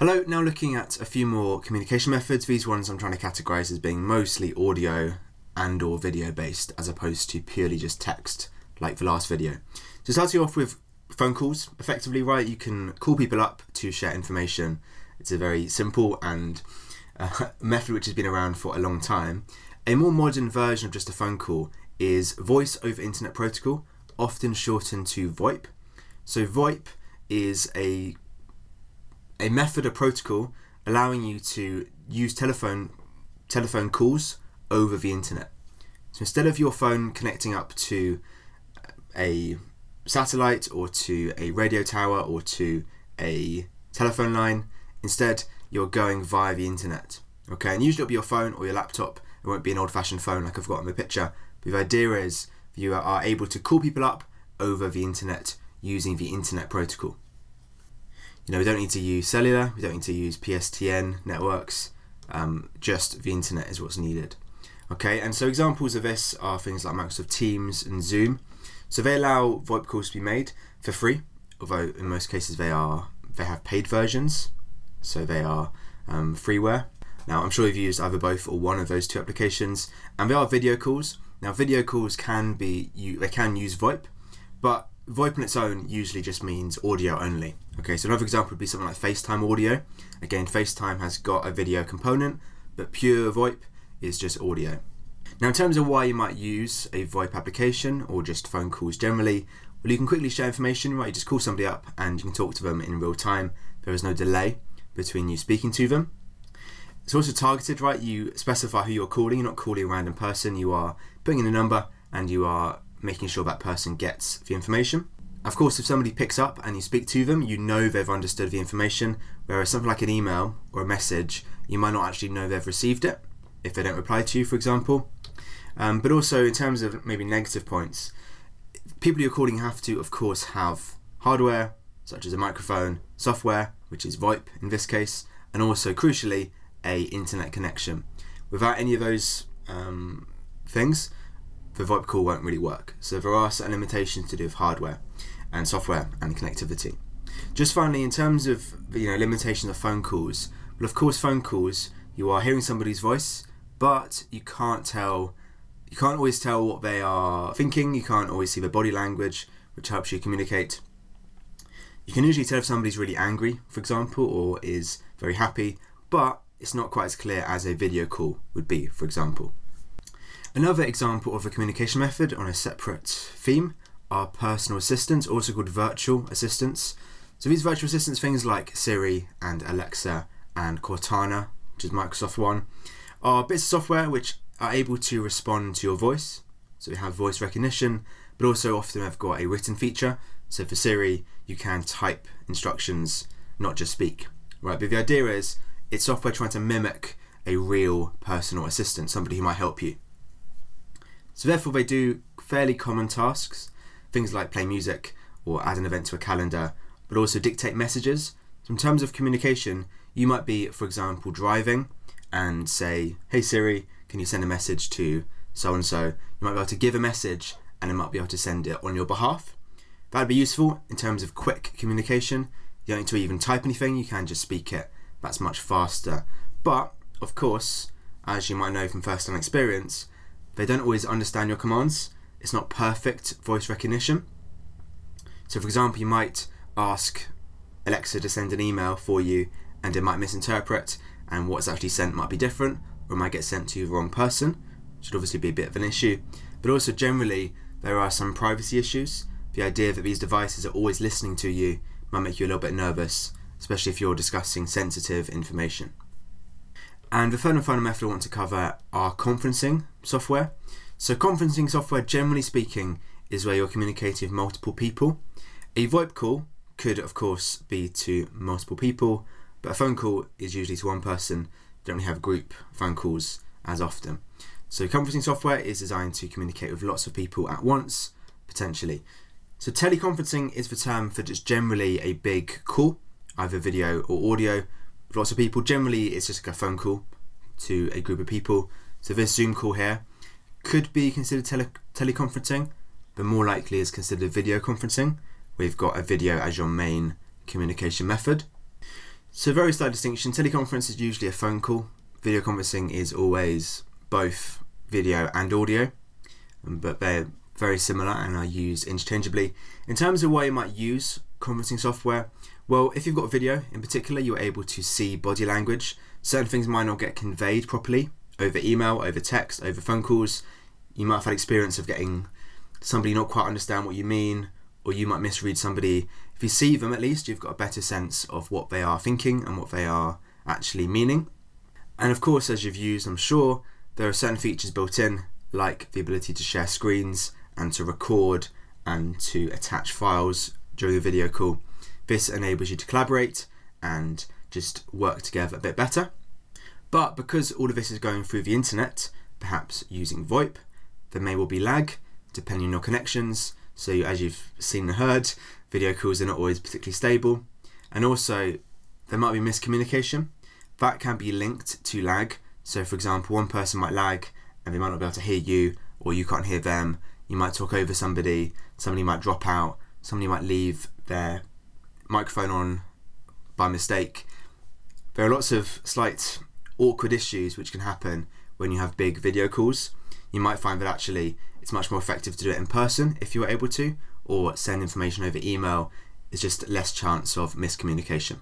Hello, now looking at a few more communication methods. These ones I'm trying to categorize as being mostly audio and or video based as opposed to purely just text like the last video. So starting off with phone calls, effectively, right? You can call people up to share information. It's a very simple and method which has been around for a long time. A more modern version of just a phone call is voice over internet protocol, often shortened to VoIP. So VoIP is a method, a protocol allowing you to use telephone calls over the internet. So instead of your phone connecting up to a satellite or to a radio tower or to a telephone line, instead you're going via the internet. Okay, and usually it'll be your phone or your laptop. It won't be an old-fashioned phone like I've got in the picture. But the idea is you are able to call people up over the internet using the internet protocol. You know, we don't need to use cellular, we don't need to use PSTN networks, just the internet is what's needed. Okay, and so examples of this are things like Microsoft Teams and Zoom. So they allow VoIP calls to be made for free, although in most cases they have paid versions, so they are freeware. Now I'm sure you've used either both or one of those two applications, and they are video calls. Now video calls can use VoIP, but VoIP on its own usually just means audio only. Okay, so another example would be something like FaceTime audio. Again, FaceTime has got a video component, but pure VoIP is just audio. Now in terms of why you might use a VoIP application or just phone calls generally, well, you can quickly share information, right? You just call somebody up and you can talk to them in real time. There is no delay between you speaking to them. It's also targeted, right? You specify who you're calling. You're not calling a random person. You are putting in a number and you are making sure that person gets the information. Of course, if somebody picks up and you speak to them, you know they've understood the information, whereas something like an email or a message, you might not actually know they've received it if they don't reply to you, for example. But also in terms of maybe negative points, people you're calling have to, of course, have hardware, such as a microphone, software, which is VoIP in this case, and also, crucially, a internet connection. Without any of those things, the VoIP call won't really work. So there are certain limitations to do with hardware and software and connectivity. Just finally, in terms of, you know, limitations of phone calls, well, of course, phone calls, you are hearing somebody's voice, but you can't always tell what they are thinking. You can't always see their body language, which helps you communicate. You can usually tell if somebody's really angry, for example, or is very happy, but it's not quite as clear as a video call would be, for example. Another example of a communication method on a separate theme are personal assistants, also called virtual assistants. So these virtual assistants, things like Siri and Alexa and Cortana, which is Microsoft one, are bits of software which are able to respond to your voice. So we have voice recognition, but also often have got a written feature. So for Siri, you can type instructions, not just speak, right? But the idea is it's software trying to mimic a real personal assistant, somebody who might help you. So therefore they do fairly common tasks, things like play music or add an event to a calendar, but also dictate messages. So in terms of communication, you might be, for example, driving and say, hey Siri, can you send a message to so-and-so? You might be able to give a message and it might be able to send it on your behalf. That'd be useful in terms of quick communication. You don't need to even type anything, you can just speak it. That's much faster. But of course, as you might know from first-hand experience, they don't always understand your commands. It's not perfect voice recognition. So for example, you might ask Alexa to send an email for you and it might misinterpret, and what's actually sent might be different, or it might get sent to the wrong person, which would obviously be a bit of an issue. But also generally, there are some privacy issues. The idea that these devices are always listening to you might make you a little bit nervous, especially if you're discussing sensitive information. And the third and final method I want to cover are conferencing software. So conferencing software, generally speaking, is where you're communicating with multiple people. A VoIP call could, of course, be to multiple people, but a phone call is usually to one person. You don't really have group phone calls as often. So conferencing software is designed to communicate with lots of people at once, potentially. So teleconferencing is the term for just generally a big call, either video or audio. Lots of people, generally it's just like a phone call to a group of people. So this Zoom call here could be considered teleconferencing, but more likely is considered video conferencing. We've got a video as your main communication method. So very slight distinction, teleconference is usually a phone call. Video conferencing is always both video and audio, but they're very similar and are used interchangeably. In terms of why you might use conferencing software, well, if you've got video in particular, you're able to see body language. Certain things might not get conveyed properly over email, over text, over phone calls. You might have had experience of getting somebody not quite understand what you mean, or you might misread somebody. If you see them, at least you've got a better sense of what they are thinking and what they are actually meaning. And of course, as you've used, I'm sure, there are certain features built in, like the ability to share screens and to record and to attach files during a video call. This enables you to collaborate and just work together a bit better. But because all of this is going through the internet, perhaps using VoIP, there may well be lag depending on your connections. So as you've seen and heard, video calls are not always particularly stable. And also there might be miscommunication. That can be linked to lag. So for example, one person might lag and they might not be able to hear you, or you can't hear them. You might talk over somebody, somebody might drop out, somebody might leave their microphone on by mistake. There are lots of slight awkward issues which can happen when you have big video calls. You might find that actually it's much more effective to do it in person if you were able to, or send information over email. There's just less chance of miscommunication.